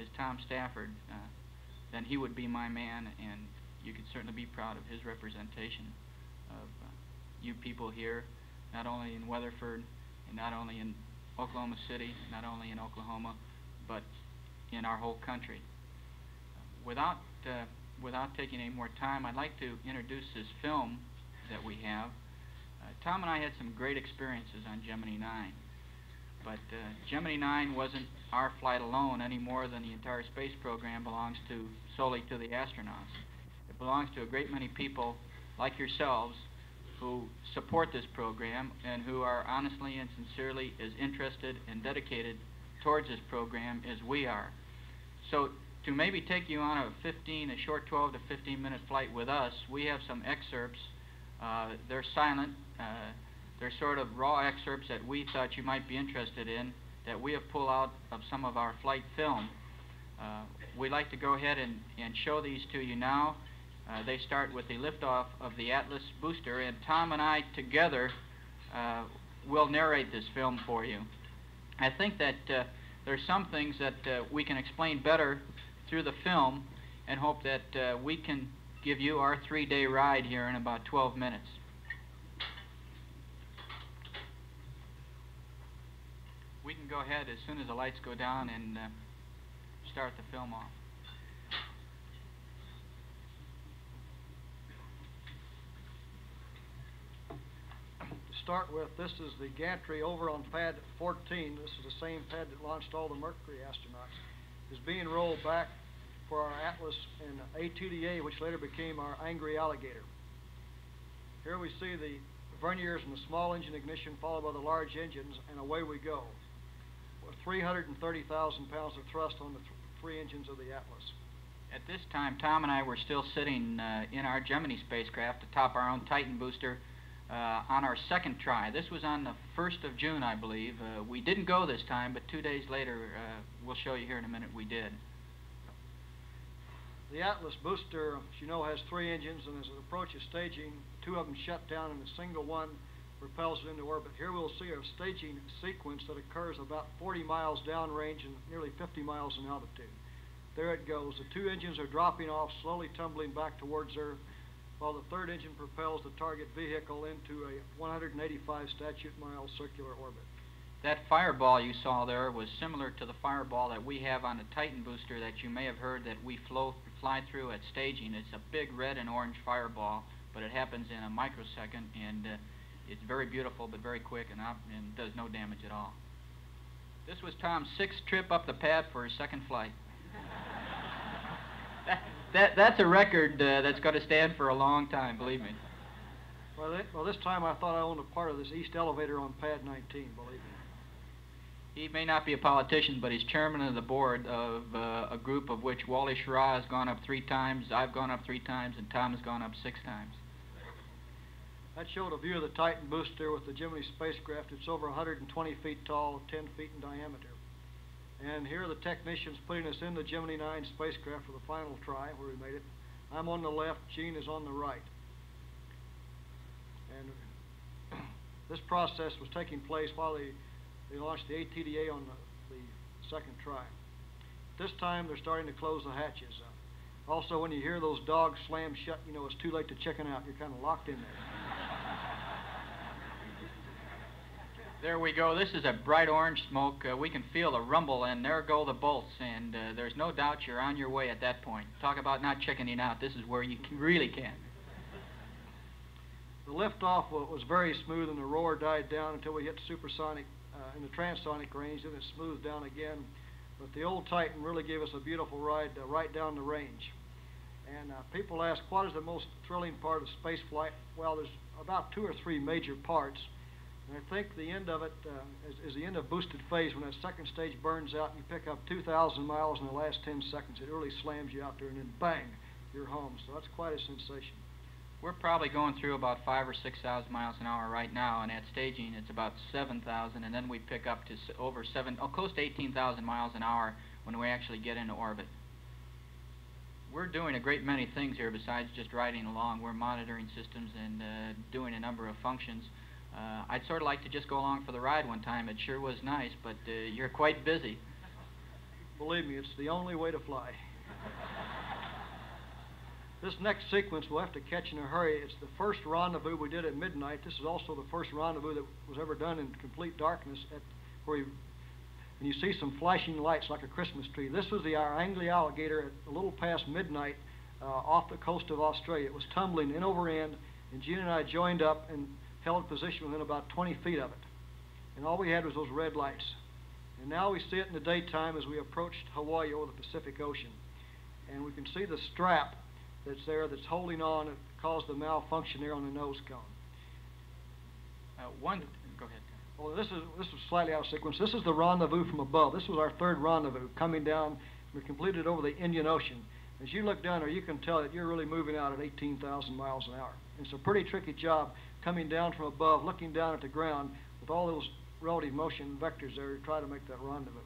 as Tom Stafford, uh, then he would be my man, and you could certainly be proud of his representation of uh, you people here, not only in Weatherford and not only in Oklahoma City, not only in Oklahoma, but in our whole country. Without, uh, without taking any more time, I'd like to introduce this film that we have. Uh, Tom and I had some great experiences on Gemini nine, but uh, Gemini nine wasn't our flight alone any more than the entire space program belongs to solely to the astronauts. It belongs to a great many people like yourselves who support this program and who are honestly and sincerely as interested and dedicated towards this program as we are. So, to maybe take you on a fifteen, a short twelve to fifteen minute flight with us, we have some excerpts. Uh, they're silent. Uh, they're sort of raw excerpts that we thought you might be interested in that we have pulled out of some of our flight film. Uh, we'd like to go ahead and, and show these to you now. Uh, they start with the liftoff of the Atlas booster, and Tom and I together uh, will narrate this film for you. I think that uh, there's some things that uh, we can explain better through the film and hope that uh, we can give you our three-day ride here in about twelve minutes. We can go ahead as soon as the lights go down and uh, start the film off. To start with, this is the gantry over on pad fourteen. This is the same pad that launched all the Mercury astronauts. Is being rolled back for our Atlas and A T D A, which later became our Angry Alligator. Here we see the verniers and the small engine ignition followed by the large engines, and away we go. three hundred thirty thousand pounds of thrust on the th three engines of the Atlas. At this time, Tom and I were still sitting uh, in our Gemini spacecraft atop our own Titan booster uh, on our second try. This was on the first of June, I believe. Uh, we didn't go this time, but two days later, uh, we'll show you here in a minute, we did. The Atlas booster, as you know, has three engines, and as it approaches staging, two of them shut down, and a single one propels it into orbit. Here we'll see a staging sequence that occurs about forty miles downrange and nearly fifty miles in altitude. There it goes. The two engines are dropping off, slowly tumbling back towards Earth, while the third engine propels the target vehicle into a one hundred eighty-five statute mile circular orbit. That fireball you saw there was similar to the fireball that we have on the Titan booster that you may have heard that we flow, fly through at staging. It's a big red and orange fireball, but it happens in a microsecond, and uh, it's very beautiful, but very quick, and, op and does no damage at all. This was Tom's sixth trip up the pad for his second flight. that, that, that's a record uh, that's going to stand for a long time, believe me. Well, that, well, this time I thought I owned a part of this east elevator on pad nineteen, believe me. He may not be a politician, but he's chairman of the board of uh, a group of which Wally Schirra has gone up three times, I've gone up three times, and Tom has gone up six times. That showed a view of the Titan booster with the Gemini spacecraft. It's over one hundred twenty feet tall, ten feet in diameter. And here are the technicians putting us in the Gemini nine spacecraft for the final try, where we made it. I'm on the left, Gene is on the right. And this process was taking place while the They launched the A T D A on the, the second try. This time, they're starting to close the hatches. Uh, also, when you hear those dogs slam shut, you know it's too late to chicken out. You're kind of locked in there. There we go. This is a bright orange smoke. Uh, we can feel the rumble, and there go the bolts. And uh, there's no doubt you're on your way at that point. Talk about not chickening out. This is where you can really can. The liftoff was very smooth, and the roar died down until we hit supersonic. Uh, in the transonic range, then it smoothed down again. But the old Titan really gave us a beautiful ride uh, right down the range. And uh, people ask, what is the most thrilling part of space flight? Well, there's about two or three major parts. And I think the end of it uh, is, is the end of boosted phase, when that second stage burns out and you pick up two thousand miles in the last ten seconds. It really slams you out there, and then bang, you're home. So that's quite a sensation. We're probably going through about five or six thousand miles an hour right now, and at staging it's about seven thousand, and then we pick up to s over seven, oh, close to eighteen thousand miles an hour when we actually get into orbit. We're doing a great many things here besides just riding along. We're monitoring systems and uh, doing a number of functions. Uh, I'd sort of like to just go along for the ride one time. It sure was nice, but uh, you're quite busy. Believe me, it's the only way to fly. This next sequence we'll have to catch in a hurry. It's the first rendezvous we did at midnight. This is also the first rendezvous that was ever done in complete darkness, at where you, and you see some flashing lights like a Christmas tree. This was the our Angry Alligator at a little past midnight uh, off the coast of Australia. It was tumbling end over end, and Gene and I joined up and held position within about twenty feet of it. And all we had was those red lights. And now we see it in the daytime as we approached Hawaii over the Pacific Ocean. And we can see the strap that's there that's holding on and caused the malfunction there on the nose cone. Uh, one, go ahead. Well, this is this is slightly out of sequence. This is the rendezvous from above. This was our third rendezvous coming down. We completed over the Indian Ocean. As you look down there, you can tell that you're really moving out at eighteen thousand miles an hour. It's a pretty tricky job coming down from above, looking down at the ground with all those relative motion vectors there to try to make that rendezvous.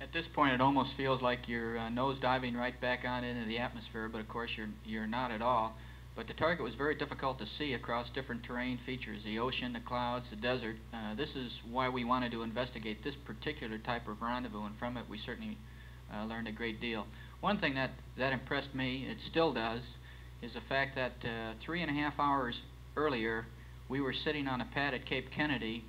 At this point, it almost feels like you're uh, nose diving right back on into the atmosphere, but of course you're you're not at all. But the target was very difficult to see across different terrain features: the ocean, the clouds, the desert. Uh, this is why we wanted to investigate this particular type of rendezvous, and from it we certainly uh, learned a great deal. One thing that that impressed me, it still does, is the fact that uh, three and a half hours earlier we were sitting on a pad at Cape Kennedy.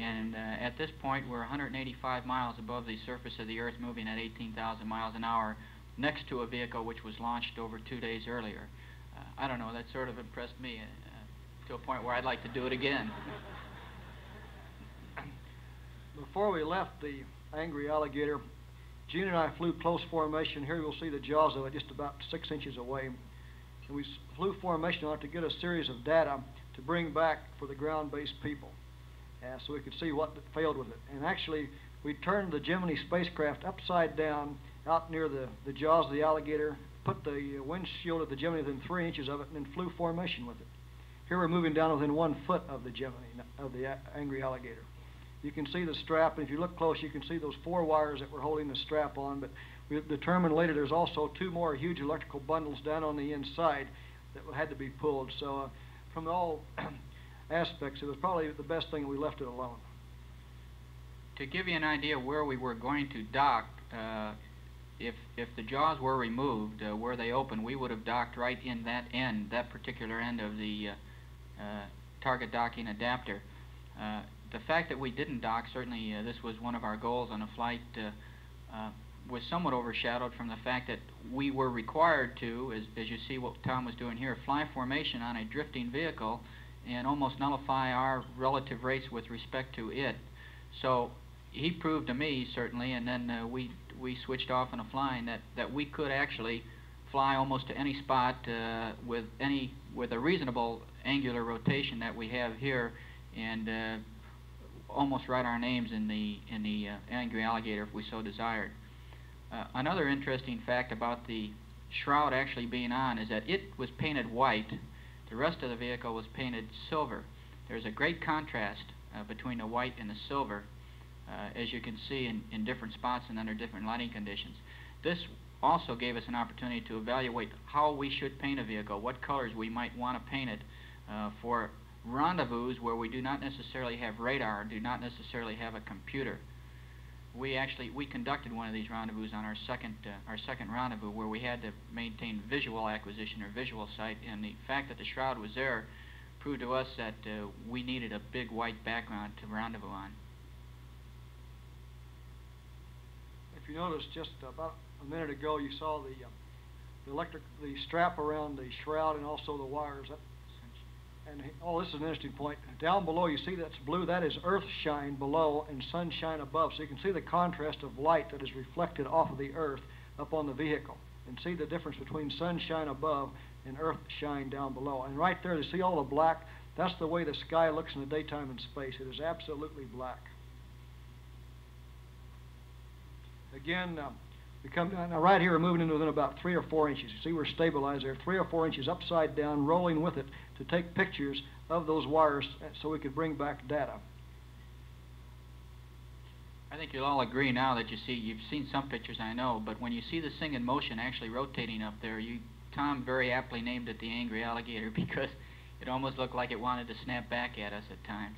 And uh, at this point, we're one hundred eighty-five miles above the surface of the Earth, moving at eighteen thousand miles an hour, next to a vehicle which was launched over two days earlier. Uh, I don't know, that sort of impressed me uh, to a point where I'd like to do it again. Before we left the Angry Alligator, Gene and I flew close formation. Here you'll see the jaws of it just about six inches away. And we flew formation on it to get a series of data to bring back for the ground-based people, uh, so we could see what failed with it. And actually, we turned the Gemini spacecraft upside down out near the, the jaws of the alligator, put the windshield of the Gemini within three inches of it, and then flew formation with it. Here we're moving down within one foot of the Gemini, of the Angry Alligator. You can see the strap, and if you look close, you can see those four wires that were holding the strap on, but we determined later there's also two more huge electrical bundles down on the inside that had to be pulled. So uh, from all aspects, it was probably the best thing we left it alone. To give you an idea where we were going to dock, uh, if, if the jaws were removed, uh, where they opened, we would have docked right in that end, that particular end of the uh, uh, target docking adapter. Uh, The fact that we didn't dock, certainly uh, this was one of our goals on a flight, uh, uh, was somewhat overshadowed from the fact that we were required to, as, as you see what Tom was doing here, fly formation on a drifting vehicle and almost nullify our relative rates with respect to it. So he proved to me, certainly, and then uh, we, we switched off on a flying, that, that we could actually fly almost to any spot uh, with, any, with a reasonable angular rotation that we have here, and uh, almost write our names in the in the uh, Angry Alligator if we so desired. Uh, another interesting fact about the shroud actually being on is that it was painted white. The rest of the vehicle was painted silver. There's a great contrast uh, between the white and the silver, uh, as you can see in, in different spots and under different lighting conditions. This also gave us an opportunity to evaluate how we should paint a vehicle, what colors we might want to paint it uh, for rendezvous where we do not necessarily have radar, do not necessarily have a computer. We actually we conducted one of these rendezvous on our second uh, our second rendezvous, where we had to maintain visual acquisition or visual sight, and the fact that the shroud was there proved to us that uh, we needed a big white background to rendezvous on. If you notice, just about a minute ago you saw the, uh, the electric the strap around the shroud and also the wires up. And oh, this is an interesting point. Down below, you see that's blue. That is Earth shine below and sunshine above. So you can see the contrast of light that is reflected off of the Earth up on the vehicle, and see the difference between sunshine above and Earth shine down below. And right there, you see all the black. That's the way the sky looks in the daytime in space. It is absolutely black. Again, um, we come down, now right here, we're moving into within about three or four inches. You see, we're stabilized there, three or four inches upside down, rolling with it, to take pictures of those wires so we could bring back data. I think you'll all agree now that you see, you've seen some pictures, I know, but when you see this thing in motion actually rotating up there, you, Tom very aptly named it the Angry Alligator, because it almost looked like it wanted to snap back at us at times.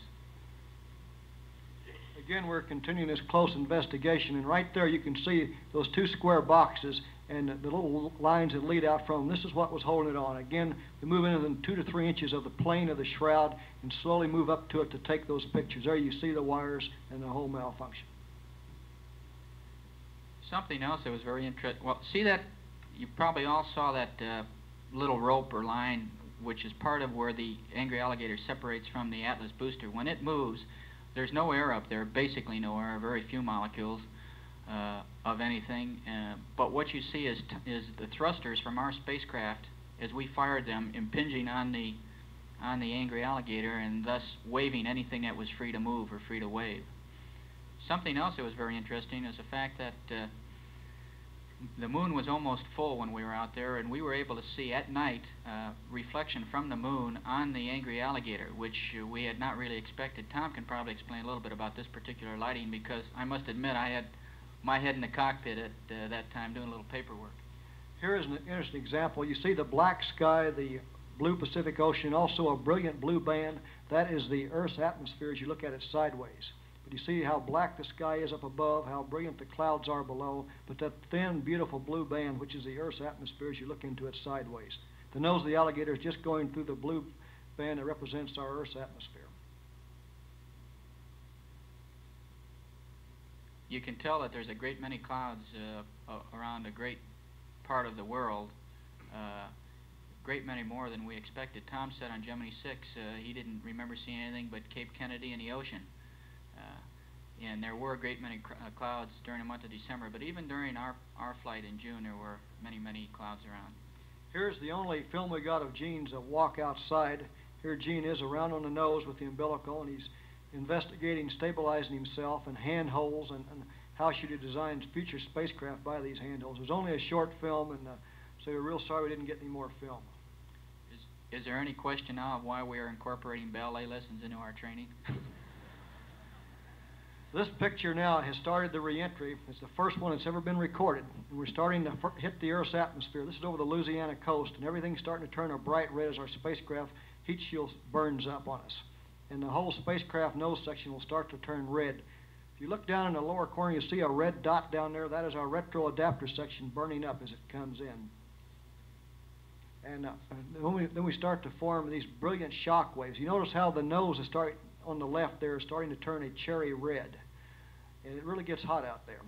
Again, we're continuing this close investigation, and right there you can see those two square boxes and the little lines that lead out from them. This is what was holding it on. Again, we move in within two to three inches of the plane of the shroud and slowly move up to it to take those pictures. There you see the wires and the whole malfunction. Something else that was very interesting. Well, see that? You probably all saw that uh, little rope or line, which is part of where the Angry Alligator separates from the Atlas booster. When it moves, there's no air up there, basically no air, very few molecules. Uh, of anything, uh, but what you see is, t is the thrusters from our spacecraft as we fired them impinging on the on the Angry Alligator, and thus waving anything that was free to move or free to wave. Something else that was very interesting is the fact that uh, the moon was almost full when we were out there, and we were able to see at night uh, reflection from the moon on the Angry Alligator, which uh, we had not really expected. Tom can probably explain a little bit about this particular lighting, because I must admit I had my head in the cockpit at uh, that time doing a little paperwork. Here is an interesting example. You see the black sky, the blue Pacific Ocean, also a brilliant blue band. That is the Earth's atmosphere as you look at it sideways. But you see how black the sky is up above, how brilliant the clouds are below, but that thin, beautiful blue band, which is the Earth's atmosphere as you look into it sideways. The nose of the alligator is just going through the blue band that represents our Earth's atmosphere. You can tell that there's a great many clouds uh, around a great part of the world, uh, great many more than we expected. Tom said on Gemini six uh, he didn't remember seeing anything but Cape Kennedy and the ocean. Uh, and there were a great many cr uh, clouds during the month of December, but even during our, our flight in June there were many, many clouds around. Here's the only film we got of Gene's uh, walk outside. Here Gene is around on the nose with the umbilical, and he's investigating stabilizing himself and handholds and, and how should he design future spacecraft by these handholds. It was only a short film, and uh, so we're real sorry we didn't get any more film. Is, is there any question now of why we are incorporating ballet lessons into our training? This picture now has started the reentry. It's the first one that's ever been recorded. And we're starting to hit the Earth's atmosphere. This is over the Louisiana coast, and everything's starting to turn a bright red as our spacecraft heat shield burns up on us. And the whole spacecraft nose section will start to turn red. If you look down in the lower corner, you see a red dot down there. That is our retroadapter section burning up as it comes in. And uh, when we, then we start to form these brilliant shock waves. You notice how the nose is starting on the left there is starting to turn a cherry red. And it really gets hot out there.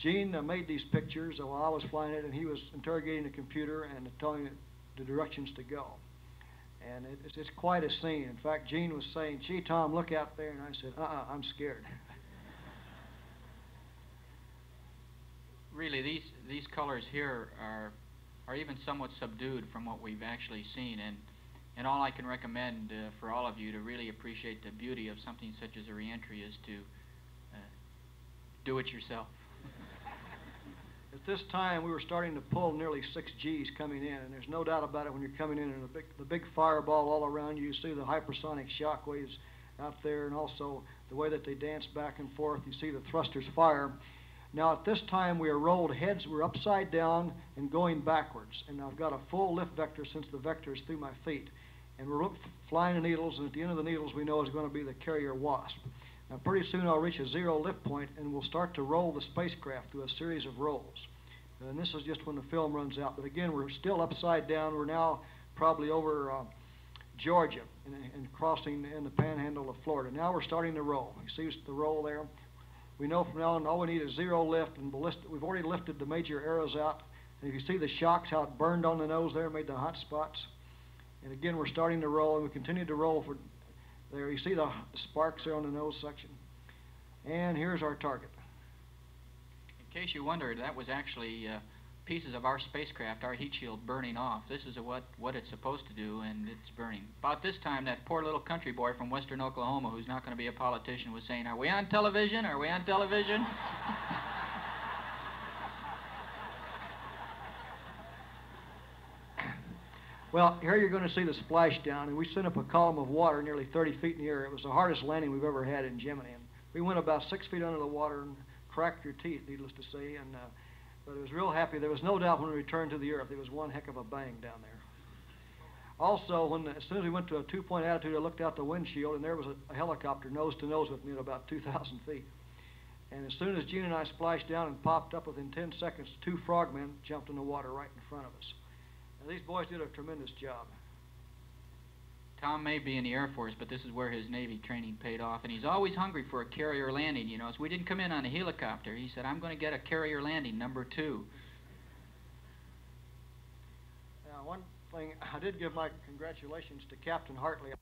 Gene uh, made these pictures while I was flying it, and he was interrogating the computer and telling it the directions to go. And it, it's, it's quite a scene. In fact, Gene was saying, gee, Tom, look out there. And I said, uh-uh, I'm scared. Really, these, these colors here are, are even somewhat subdued from what we've actually seen. And And all I can recommend uh, for all of you to really appreciate the beauty of something such as a reentry is to uh, do it yourself. At this time, we were starting to pull nearly six Gs coming in, and there's no doubt about it. When you're coming in and a big, the big fireball all around you, you see the hypersonic shock waves out there, and also the way that they dance back and forth. You see the thrusters fire. Now at this time we are rolled heads, we're upside down and going backwards. And I've got a full lift vector since the vector is through my feet. And we're flying the needles, and at the end of the needles we know is going to be the carrier WASP. Now pretty soon I'll reach a zero lift point and we'll start to roll the spacecraft through a series of rolls. And this is just when the film runs out. But again, we're still upside down. We're now probably over uh, Georgia and, and crossing in the panhandle of Florida. Now we're starting to roll. You see the roll there? We know from now on all we need is zero lift, and ballistic, we've already lifted the major arrows out. And if you see the shocks, how it burned on the nose there, made the hot spots. And again, we're starting to roll, and we continue to roll for there. You see the sparks there on the nose section. And here's our target. In case you wondered, that was actually uh, pieces of our spacecraft, our heat shield, burning off. This is a what, what it's supposed to do, and it's burning. About this time, that poor little country boy from western Oklahoma, who's not going to be a politician, was saying, are we on television? Are we on television? Well, here you're going to see the splashdown, and we sent up a column of water nearly thirty feet in the air. It was the hardest landing we've ever had in Gemini. And we went about six feet under the water and cracked your teeth, needless to say, and uh, but it was real happy. There was no doubt when we returned to the Earth, there was one heck of a bang down there. Also, when the, as soon as we went to a two-point attitude, I looked out the windshield, and there was a, a helicopter nose-to-nose with me at about two thousand feet. And as soon as Gene and I splashed down and popped up within ten seconds, two frogmen jumped in the water right in front of us. Now, these boys did a tremendous job. Tom may be in the Air Force, but this is where his Navy training paid off, and he's always hungry for a carrier landing, you know. So we didn't come in on a helicopter. He said, I'm going to get a carrier landing, number two. Now, one thing, I did give my congratulations to Captain Hartley.